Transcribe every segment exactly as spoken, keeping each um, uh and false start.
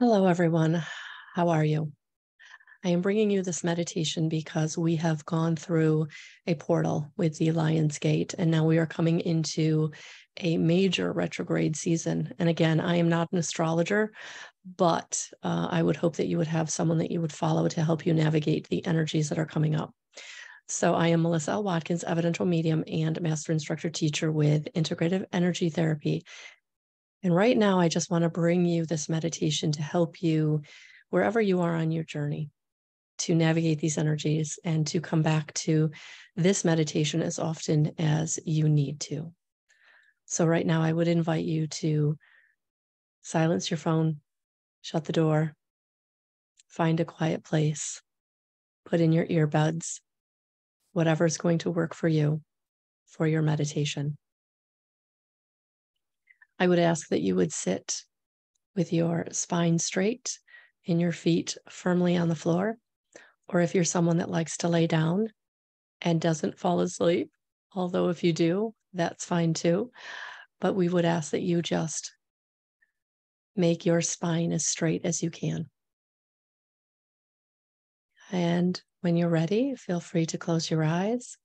Hello, everyone. How are you? I am bringing you this meditation because we have gone through a portal with the Lions Gate, and now we are coming into a major retrograde season. And again, I am not an astrologer, but uh, I would hope that you would have someone that you would follow to help you navigate the energies that are coming up. So I am Melissa L. Watkins, evidential medium and master instructor teacher with Integrated Energy Therapy. And right now, I just want to bring you this meditation to help you, wherever you are on your journey, to navigate these energies and to come back to this meditation as often as you need to. So right now, I would invite you to silence your phone, shut the door, find a quiet place, put in your earbuds, whatever is going to work for you for your meditation. I would ask that you would sit with your spine straight and your feet firmly on the floor, or if you're someone that likes to lay down and doesn't fall asleep, although if you do, that's fine too, but we would ask that you just make your spine as straight as you can. And when you're ready, feel free to close your eyes,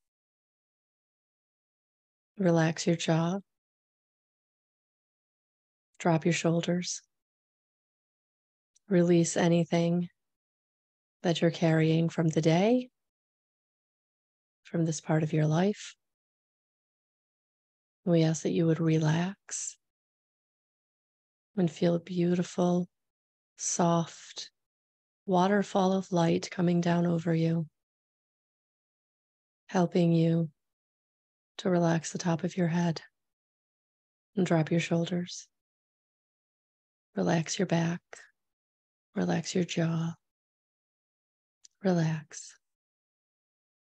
relax your jaw, drop your shoulders. Release anything that you're carrying from the day, from this part of your life. We ask that you would relax and feel a beautiful, soft waterfall of light coming down over you, helping you to relax the top of your head and drop your shoulders. Relax your back, relax your jaw, relax.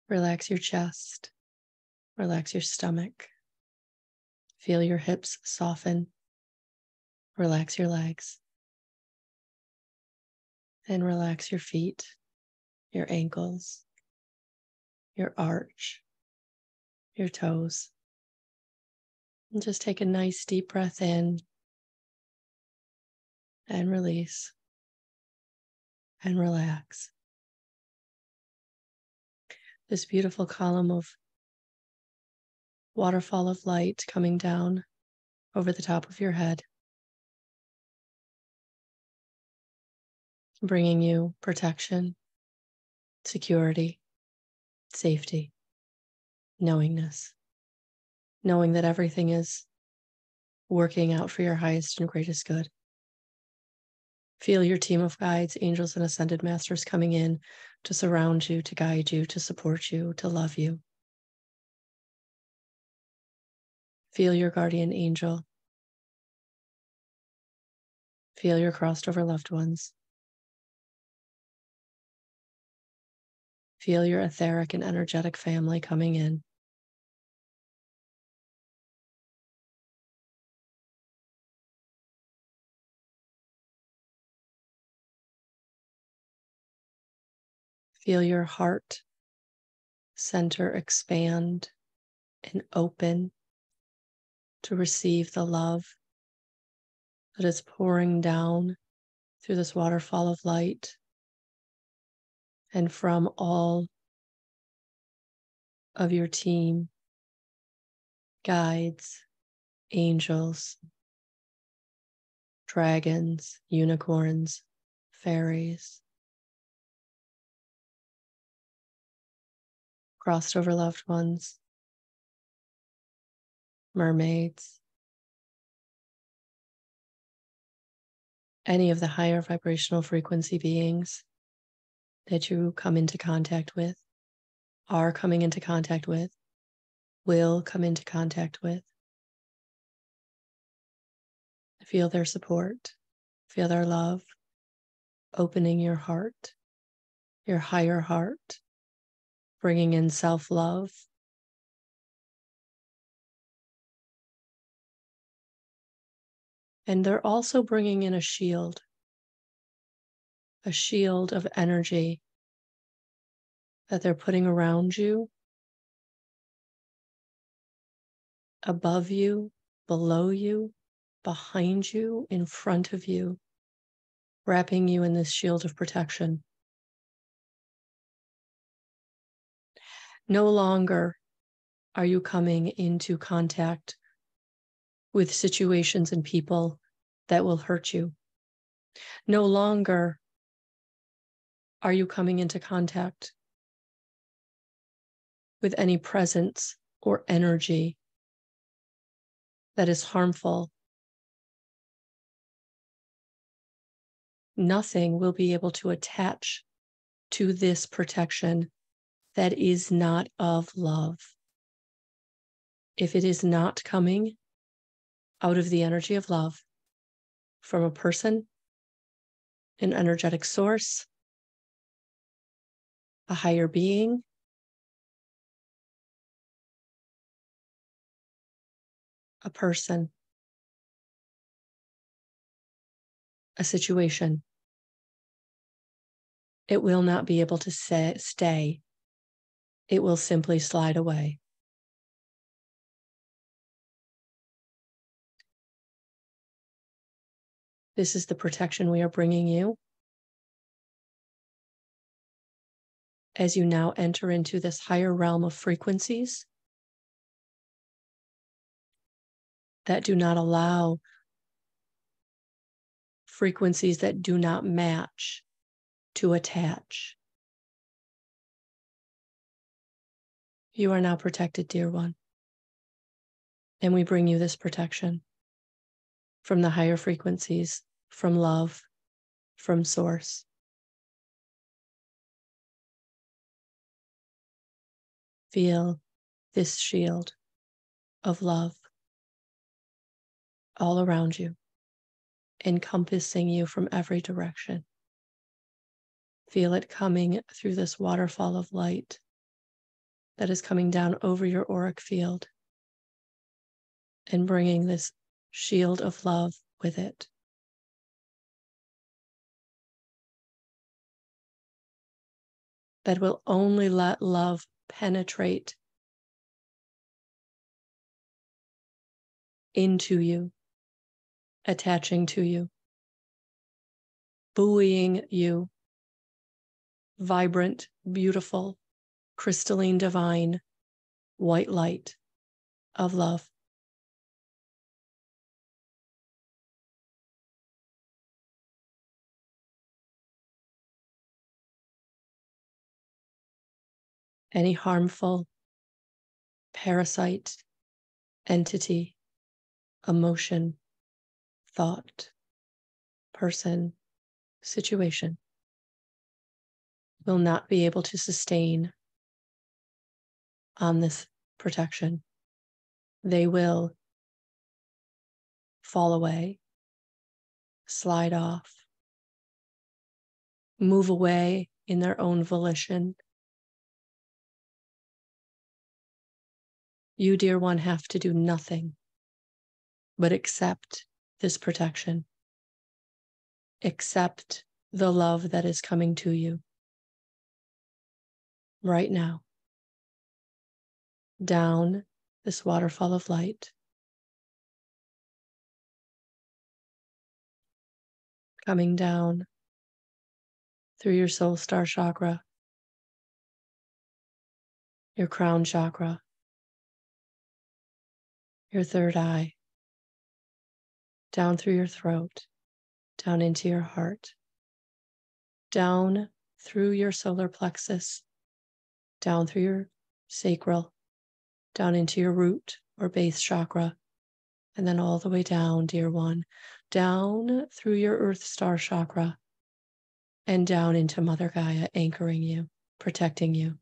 Relax your chest, relax your stomach. Feel your hips soften, relax your legs, and relax your feet, your ankles, your arch, your toes. And just take a nice deep breath in, and release, and relax. This beautiful column of waterfall of light coming down over the top of your head, bringing you protection, security, safety, knowingness, knowing that everything is working out for your highest and greatest good. Feel your team of guides, angels, and ascended masters coming in to surround you, to guide you, to support you, to love you. Feel your guardian angel. Feel your crossed over loved ones. Feel your etheric and energetic family coming in. Feel your heart center expand and open to receive the love that is pouring down through this waterfall of light and from all of your team, guides, angels, dragons, unicorns, fairies, crossed over loved ones, mermaids, any of the higher vibrational frequency beings that you come into contact with, are coming into contact with, will come into contact with. Feel their support, feel their love, opening your heart, your higher heart, bringing in self-love, and they're also bringing in a shield, a shield of energy that they're putting around you, above you, below you, behind you, in front of you, wrapping you in this shield of protection. No longer are you coming into contact with situations and people that will hurt you. No longer are you coming into contact with any presence or energy that is harmful. Nothing will be able to attach to this protection that is not of love. If it is not coming out of the energy of love from a person, an energetic source, a higher being, a person, a situation, it will not be able to stay. It will simply slide away. This is the protection we are bringing you as you now enter into this higher realm of frequencies that do not allow frequencies that do not match to attach. You are now protected, dear one, and we bring you this protection from the higher frequencies, from love, from source. Feel this shield of love all around you, encompassing you from every direction. Feel it coming through this waterfall of light that is coming down over your auric field and bringing this shield of love with it. That will only let love penetrate into you, attaching to you, buoying you, vibrant, beautiful, crystalline, divine, white light of love. Any harmful parasite, entity, emotion, thought, person, situation will not be able to sustain on this protection. They will fall away, slide off, move away in their own volition. You, dear one, have to do nothing but accept this protection. Accept the love that is coming to you right now, down this waterfall of light, coming down through your soul star chakra, your crown chakra, your third eye, down through your throat, down into your heart, down through your solar plexus, down through your sacral, down into your root or base chakra, and then all the way down, dear one, down through your earth star chakra, and down into Mother Gaia, anchoring you, protecting you.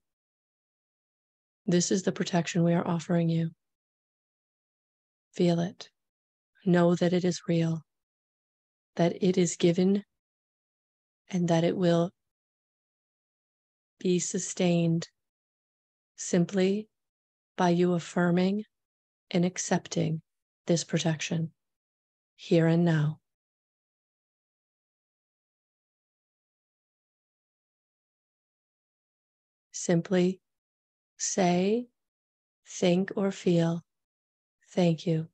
This is the protection we are offering you. Feel it. Know that it is real, that it is given, and that it will be sustained simply by you affirming and accepting this protection here and now. Simply say, think, or feel, thank you,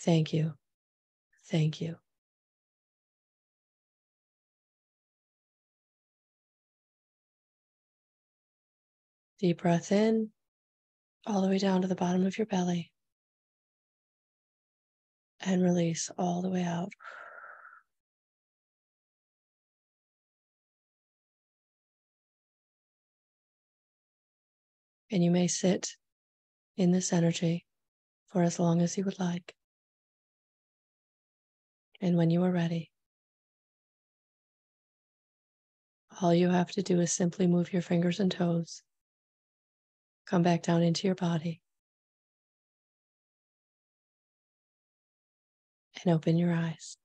thank you, thank you. Deep breath in, all the way down to the bottom of your belly. And release all the way out. And you may sit in this energy for as long as you would like. And when you are ready, all you have to do is simply move your fingers and toes. Come back down into your body. And open your eyes.